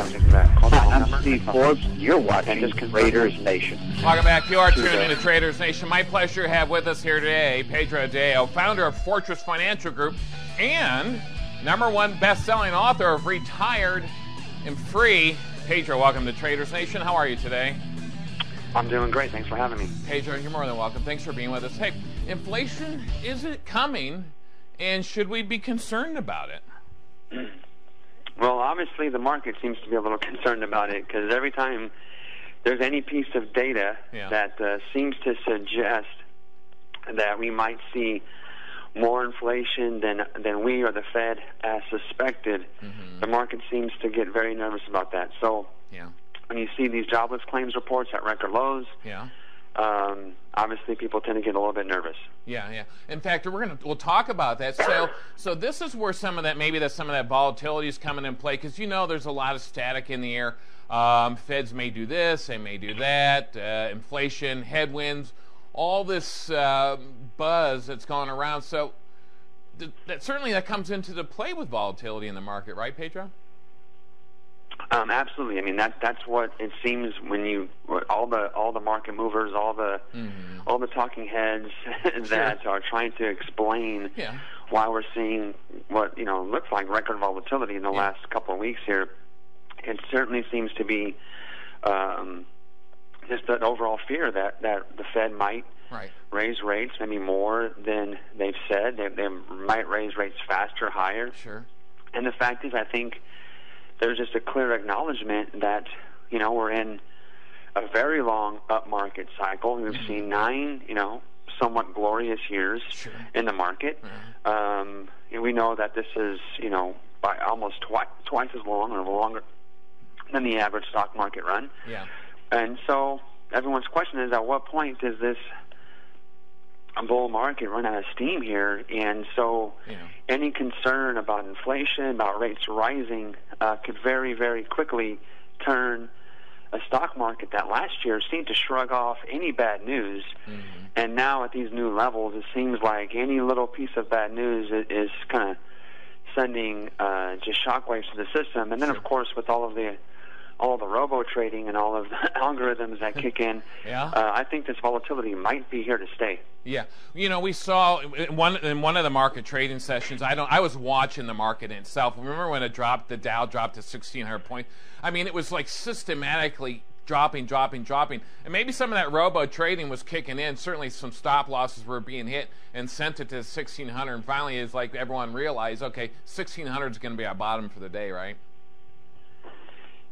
I'm Steve Forbes. You're watching Traders Nation. Welcome back. You are tuned into Traders Nation. My pleasure to have with us here today Pedro Adao, founder of Fortress Financial Group and #1 best-selling author of Retired and Free. Pedro, welcome to Traders Nation. How are you today? I'm doing great. Thanks for having me. Pedro, you're more than welcome. Thanks for being with us. Hey, inflation isn't coming, and should we be concerned about it? Well, obviously the market seems to be a little concerned about it, because every time there's any piece of data that seems to suggest that we might see more inflation than we or the Fed suspected, the market seems to get very nervous about that. So when you see these jobless claims reports at record lows, obviously people tend to get a little bit nervous. Yeah. In fact, we'll talk about that. So this is where some of that volatility is coming in play, because you know there's a lot of static in the air. Feds may do this, they may do that. Inflation, headwinds, all this buzz that's going around. So that certainly comes into the play with volatility in the market, right, Pedro? Absolutely. I mean, that's what it seems when you all the market movers, all the talking heads that are trying to explain why we're seeing what looks like record volatility in the last couple of weeks here. It certainly seems to be just that overall fear that the Fed might raise rates maybe more than they've said. They might raise rates faster, higher. Sure. And the fact is, I think there's just a clear acknowledgement that we're in a very long up market cycle. We've seen 9 somewhat glorious years in the market. And we know that this is by almost twice as long or longer than the average stock market run. And so everyone's question is, at what point does this bull market run out of steam here? And so any concern about inflation, about rates rising, could very, very quickly turn a stock market that last year seemed to shrug off any bad news. And now at these new levels, it seems like any little piece of bad news is kind of sending just shockwaves to the system. And then, of course, with all the robo trading and all of the algorithms that kick in, I think this volatility might be here to stay. We saw in one of the market trading sessions, I was watching the market itself. Remember when it dropped, the Dow dropped to 1,600 points? I mean, it was like systematically dropping. And maybe some of that robo trading was kicking in. Certainly some stop losses were being hit and sent it to 1,600. And finally, it's like everyone realized, okay, 1,600 is going to be our bottom for the day, right?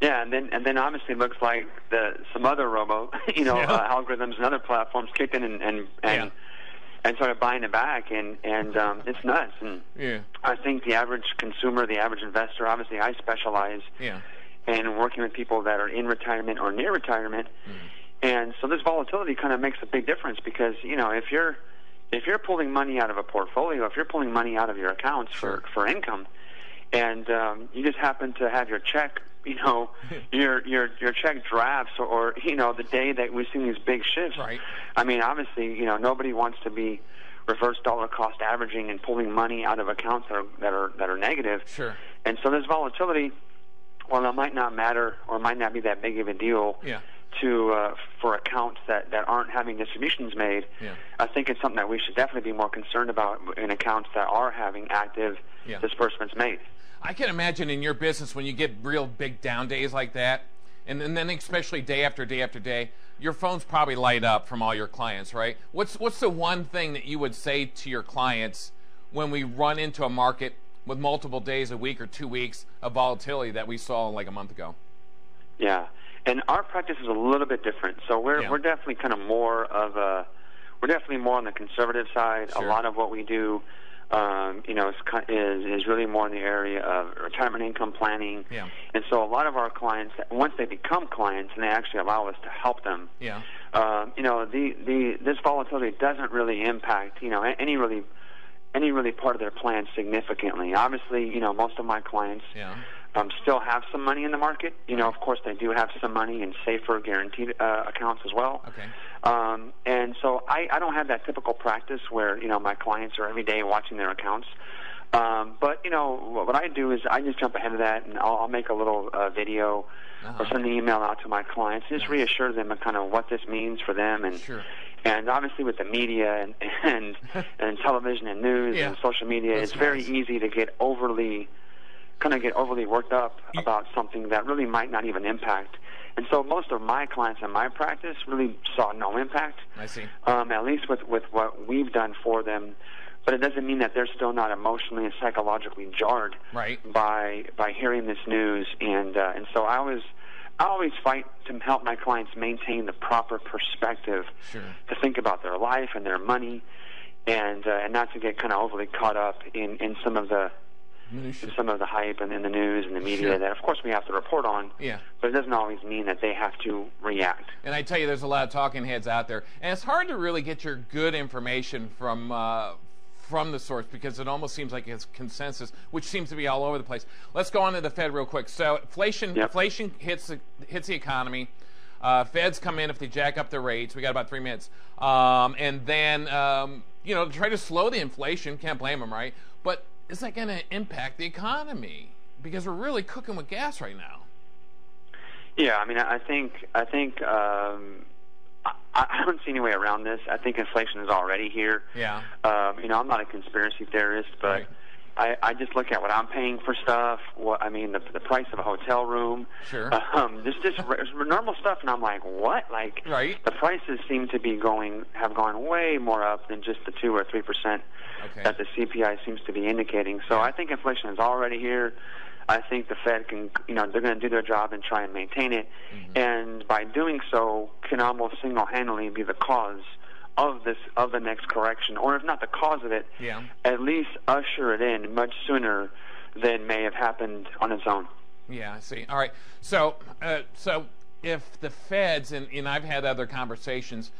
Yeah, and then obviously it looks like some other robo, algorithms and other platforms kicked in and started buying it back, and it's nuts. And I think the average consumer, the average investor, obviously I specialize in working with people that are in retirement or near retirement, and so this volatility kind of makes a big difference, because if you're pulling money out of a portfolio, if you're pulling money out of your accounts for income, and you just happen to have your check, your check drafts, or the day that we've seen these big shifts. I mean, obviously, nobody wants to be reverse dollar cost averaging and pulling money out of accounts that are negative. And so this volatility, well, it might not matter or might not be that big of a deal for accounts that aren't having distributions made. I think it's something that we should definitely be more concerned about in accounts that are having active disbursements made. I can imagine in your business, when you get real big down days like that, and then especially day after day after day, your phones probably light up from all your clients, right? What's the one thing that you would say to your clients when we run into a market with multiple days a week or 2 weeks of volatility that we saw like a month ago? Yeah, and our practice is a little bit different. So we're definitely kind of more of a, we're definitely more on the conservative side. A lot of what we do is really more in the area of retirement income planning. And so a lot of our clients, once they become clients and they actually allow us to help them, this volatility doesn't really impact, any really part of their plan significantly. Obviously, most of my clients still have some money in the market. Of course, they do have some money in safer, guaranteed accounts as well. And so I don't have that typical practice where my clients are every day watching their accounts. But, you know, what I do is I just jump ahead of that, and I'll make a little video or send an email out to my clients, just reassure them of kind of what this means for them. And and obviously with the media and television and news and social media, it's very easy to get overly worked up about something that really might not even impact. And so most of my clients in my practice really saw no impact, at least with what we've done for them. But it doesn't mean that they're still not emotionally and psychologically jarred by hearing this news. And so I always fight to help my clients maintain the proper perspective to think about their life and their money, and not to get kind of overly caught up in some of the hype and in the news and the media that, of course, we have to report on, but it doesn't always mean that they have to react. And I tell you, there's a lot of talking heads out there, and it's hard to really get your good information from the source, because it almost seems like it's consensus, which seems to be all over the place. Let's go on to the Fed real quick. So inflation, inflation hits the economy. Feds come in if they jack up the rates. We got about 3 minutes, and then you know, try to slow the inflation. Can't blame them, right? But is that going to impact the economy? Because we're really cooking with gas right now. Yeah, I mean, I think I don't see any way around this. I think inflation is already here. Yeah. You know, I'm not a conspiracy theorist, but I just look at what I'm paying for stuff. What I mean, the price of a hotel room. Just normal stuff, and I'm like, what? Like, the prices seem to be have gone way more up than just the 2 or 3% that the CPI seems to be indicating. So I think inflation is already here. I think the Fed can, you know, they're going to do their job and try and maintain it, and by doing so, can almost single-handedly be the cause of this, of the next correction, or if not the cause of it, at least usher it in much sooner than may have happened on its own. Yeah, I see. All right, so if the Feds, and I've had other conversations,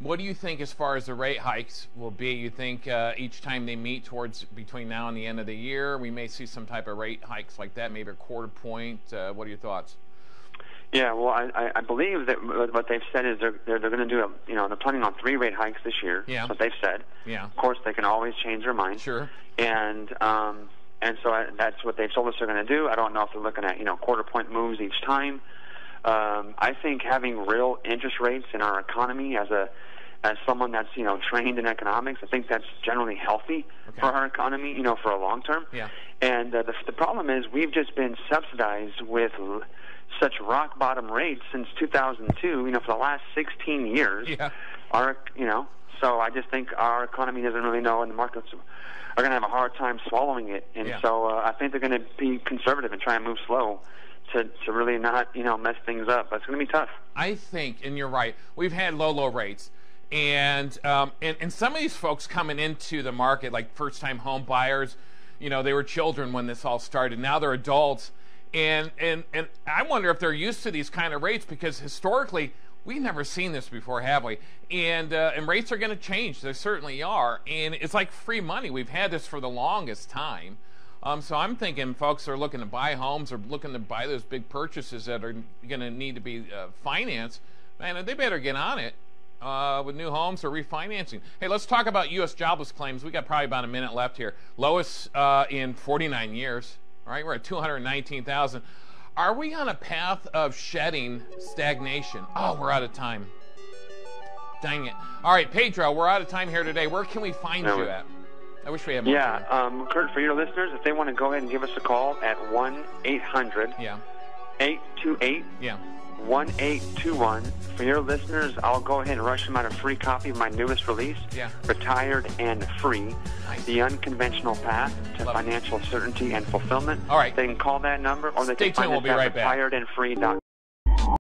what do you think as far as the rate hikes will be? You think each time they meet towards between now and the end of the year, we may see some type of rate hikes like that, maybe a quarter point? What are your thoughts? Yeah, well, I believe that what they've said is they're going to do you know, they're planning on 3 rate hikes this year. Yeah, that's what they've said. Yeah, of course they can always change their mind. Sure. And so that's what they've told us they're going to do. I don't know if they're looking at, you know, quarter point moves each time. I think having real interest rates in our economy as someone that's, you know, trained in economics, I think that's generally healthy for our economy, you know, for a long term. Yeah. And the problem is we've just been subsidized with such rock bottom rates since 2002. You know, for the last 16 years. Yeah. Our, you know, so I just think our economy doesn't really know, and the markets are going to have a hard time swallowing it. And so I think they're going to be conservative and try and move slow to really not, you know, mess things up. That's going to be tough. I think, and you're right. We've had low rates. And some of these folks coming into the market, like first-time home buyers, you know, they were children when this all started. Now they're adults, and I wonder if they're used to these kind of rates, because historically we've never seen this before, have we? And rates are going to change. They certainly are. And it's like free money. We've had this for the longest time. So I'm thinking folks are looking to buy homes or looking to buy those big purchases that are going to need to be financed. Man, they better get on it. With new homes or refinancing. Hey, let's talk about U.S. jobless claims. We got probably about a minute left here. Lowest in 49 years. All right, we're at 219,000. Are we on a path of shedding stagnation? Oh, we're out of time. Dang it. All right, Pedro, we're out of time here today. Where can we find you at? I wish we had more. Yeah, Kurt, for your listeners, if they want to go ahead and give us a call at 1-800-828. 1821. For your listeners, I'll go ahead and rush them out a free copy of my newest release, Retired and Free, The Unconventional Path to Financial Certainty and Fulfillment. All right. They can call that number, or they can find us at retiredandfree.com.